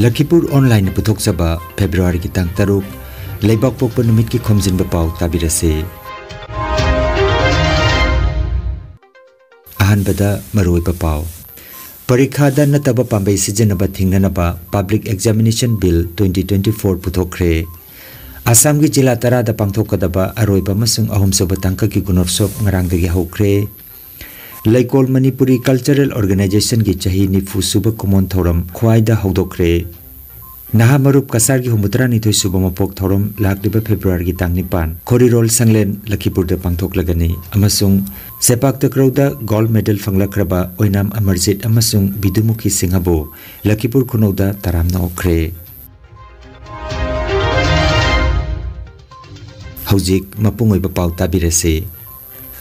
Lakhipur online puthok sabha February ki tang taruk laibak popon numit ki khomjin ba pau tabirase ahan bada maroi ba pau parikha da nataba pambai season ba thingnana ba Public Examination Bill 2024 puthokre Assam gi jila tara da pangthok kadaba aroi ba masung ahom soba tangka ki gunorsop ngarang da gi hokre Laikol Manipuri Cultural Organization ki chahini fu suba common thoram khwaida hodokre Nahamarup kasar gi humutrani thoi suba mapok thoram lakliba February gi tangni pan Korirol Sanglen Lakhipur de pangthok lagani amasung Sepakta Krauda gold medal phanglakhraba Oinam Amarjit amasung Bidumuki Singabu Lakhipur khunauda taramna okre Haujik mapungoi ba pauta birase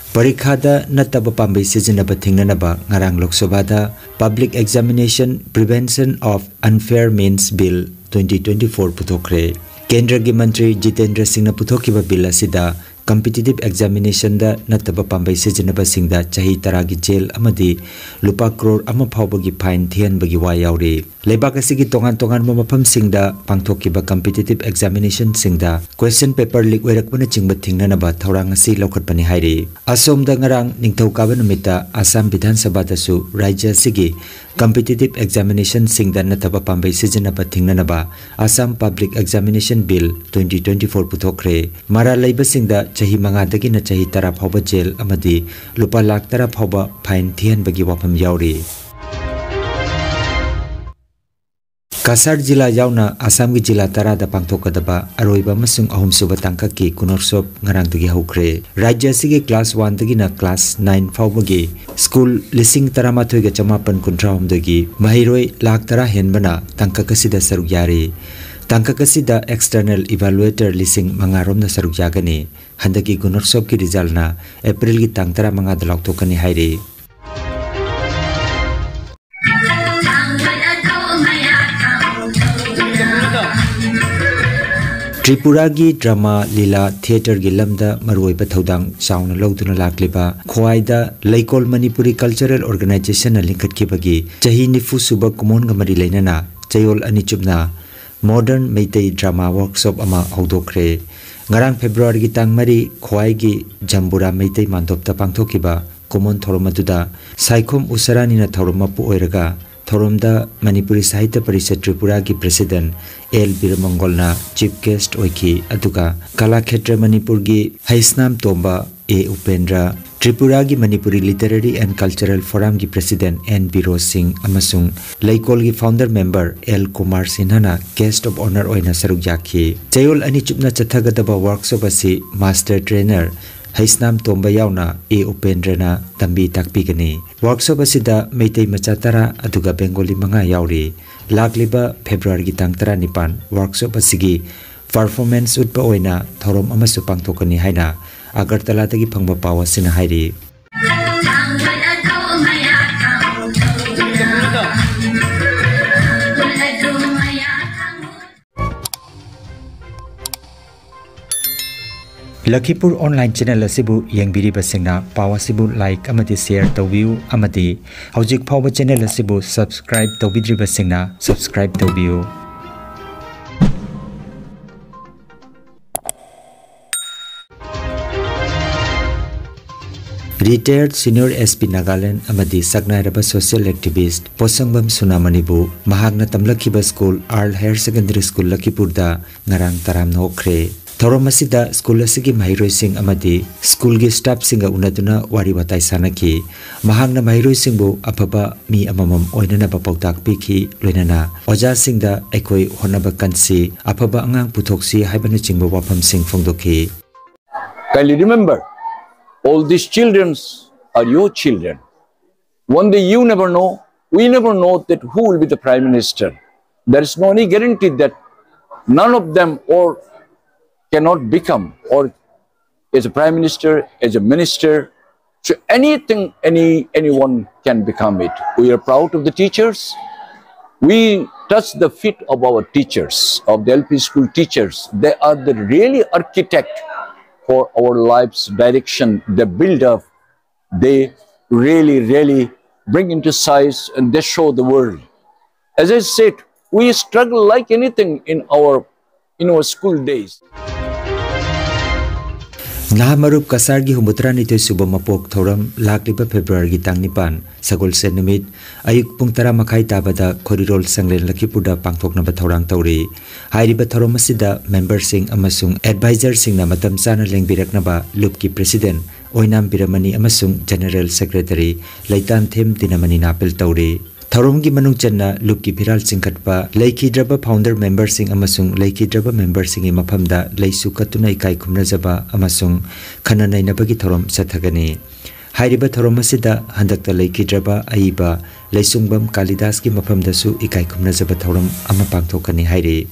Parikhada nataba pambai sijanaba thingnanaba ngarang lok sabada Public Examination Prevention of Unfair Means Bill 2024 puthokre Kendra gi Mantri Jitendra Singh na puthokiba bill asida competitive examination da nataba pambai sijanaba singda chahi tara gi jail amadi lupa crore ama phawba gi fine thian bagi wa yaure leibak asigi tongan tongan ma mapham singda pangthokiba competitive examination singda question paper leak oirakpana chingba thingnanaba thorang asi lokhatpani haire asom da ngarang ningthau ka banumita Assam Vidhan Sabha da su rajya sigi competitive examination singda nataba pambai sijanaba thingnanaba Assam Public Examination Bill 2024 puthokre mara laiba singda chahi manga dagi na chahi tara phawba jail amadi lupa lakh tara phawba fine thian bagi wapham yaure Kasar jila yauna Assam gi jila tara da pangthokadaba aroiba masung ahum suba tangka ki kunorsop ngarang dagi hokre rajya sigi class 1 dagi na class 9 phawbagi school lising taramathoi ga chamapan kuntrahom dagi mahiroi lakh tara henbana tangka kasida saruk yari tangka kasida external evaluator lising mangarom na saruk yagani handagi kunorsop ki result na April gi tang tara manga dalok tokani haire Tripura gi drama lila theater gi lamda maroi ba thodang sauna loduna lakliba khwaida Laikol Manipuri Cultural Organization na linkhat ki bagi chahi nifu suba kumon gamari lainana chayol ani chupna modern meitei drama workshop ama audokre ngarang February gi tangmari khwai gi jambura meitei mandopta pangthokiba kumon thoromaduda saikhom usarani na thoromapu oiraga Thoromda Manipuri Sahitya Parishad Tripura ki President L. Biramangolna Chief Guest oiki aduka Kala Khetra Manipur gi Heisnam Tomba A. Upendra Tripura gi Manipuri Literary and Cultural Forum gi President N. Biro Singh amasung Laikol gi Founder Member L. Kumar Sinhana Guest of Honor oina saruk yaki Chayol ani chupna chathagadaba workshop asi Master Trainer Heisnam Tombayona A. Upendrena tambi takpigani workshop asida meitei machatara aduga Bengali manga yauri lakliba February gi tang 19 workshop asigi performance utpa oina thorom amasu pangthokani haina Agartala tagi phangba pawasina hairi Lakhipur online channel asibu yengbiri basingna pawasibu like amati share tawbiu amati haujik phawba channel asibu subscribe tawbidri basingna subscribe tawbiu Retired Senior SP Nagaland amati saknairaba social activist Posangbam Sunamanibu mahagna tamlakhiba school Earl Higher Secondary School Lakhipur da ngarang taramna okre Thoramasida school asigi mahiroi sing amadi school gi staff singa unaduna wari watai sanaki mahangna mahiroi singbu apaba mi amamam oinana ba pautak piki loinana oja singda ekoi honaba kansi apaba angang puthoksi haibana chingbu wapham sing phongdoki Kindly remember all these children are your children one day you never know we never know that who will be the prime minister there is no any guarantee that none of them or cannot become or as a prime minister, as a minister, so anything, anyone can become it. We are proud of the teachers. We touch the feet of our teachers, of the LP school teachers. They are the really architect for our life's direction. They build up, they really bring into size and they show the world. As I said, We struggle like anything in our school days. Nahamarup kasargi humutra nito subang mapok thoram laklipa February gitang nipan sagol senumit ayuk pung tara makai tabada koridor sanglen Lakhipuda pangthok na bathorang tauri hairi bathoram masida member sing amasung advisor sing na matam sana lengbirak na ba lupki president Oinam Biramani amasung general secretary Laitan Tim Dinamani napil tauri. Tharomgi Manoj Channa Lupki Piral Viral Singhkpa Laikey Draba founder member sing amasung Laikey Draba member sing e mafamda Lai Sukato na ikai khumrajaba amasung Khana Naik nabagi thorom sathagani hairiba thorom asida handakta Laikey Draba aiba Lai Sungbam Kalidas ki mafamda su ikai khumrajaba thorom ama pangthokani hairi.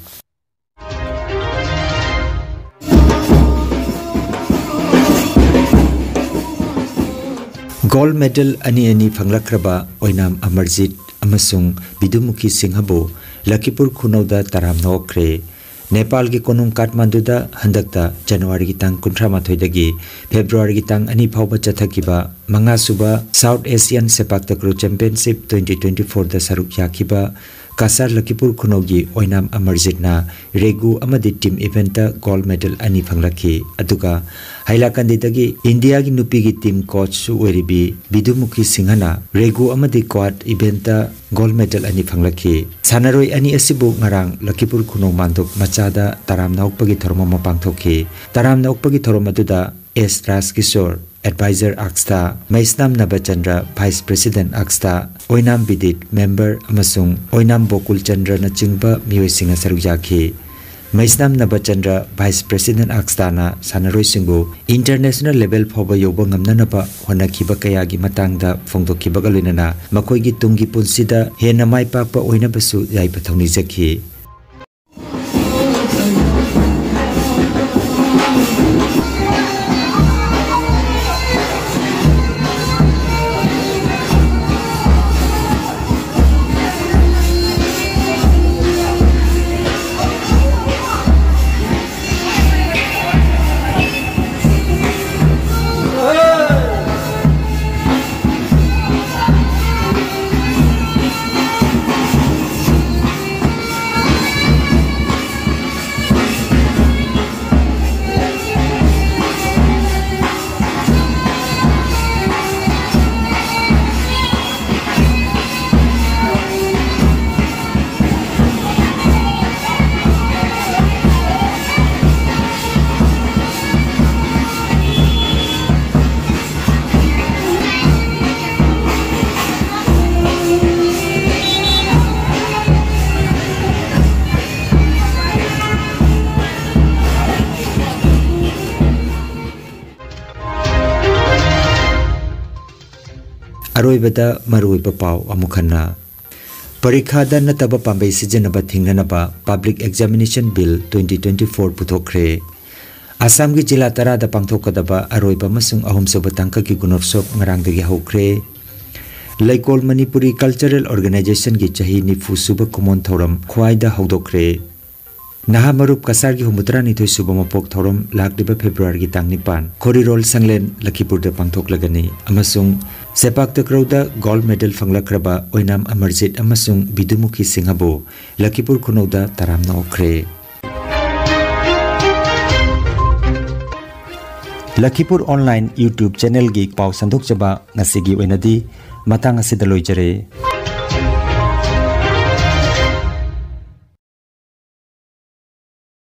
Gold medal ani phangrakraba Oinam Amarjit amasung Bidumuki Singabu Lakhipur khunauda taram nokre Nepal gi konung Kathmandu da handakta January gi tang 19 dagi February gi tang ani phawba chathakiba manga suba South Asian Sepakta Group Championship 2024 da saruk yakhiba Kasar Lakhipur khunaugi Oinam Amarjit na regu amadi team event da gold medal ani phangraki aduga Hailakandidagi India gi nupi gi team coach Weribi Bidumuki Singhana regu amadi quad eventa gold medal ani phanglaki Sanaroi ani asibu ngarang Lakhipur khuno manduk machada taramna upagi thorma mapangthoki taramna upagi thorma duda Ace Traskishor advisor Aksta Maisnam Nabachandra vice president Aksta Oinam Bidit member amasung Oinam Bokul Chandra na chingba miwe singa sarujaki Maisnam Nabachandra vice president Akstana Sanaroi Singhu international level phoba yoba ngamna napa honakhiba kayagi matangda phongdokiba galuinana makoi gi tunggi punsida hena mai papa oinabasu yai pathoni jakhi. Aroibada marui papau amukhanna parikhada nataba pambai sijanaba thingnanaba Public Examination Bill 2024 puthokre Assam gi jila tara da pangthokadaba aroiba masung ahum sobatangka ki gunofsop ngarangdagi haukre Laikol Manipuri Cultural Organization gi chahi nifu suba kumon thoram khwaida haudokre Nahamarup kasar gi humutra nithoi subama pok thoram lakdiba February gi tangnipan korirol sanglen Lakhipur da pangthoklagani amasung Sepakta Krauda gold medal Fanglakraba Oinam Amarjit amasung Bidumuki Singabu Lakhipur Khunauda taramna okre Lakhipur online YouTube channel gi pau sanduk chaba ngasigi oinadi matang asidaloi jare.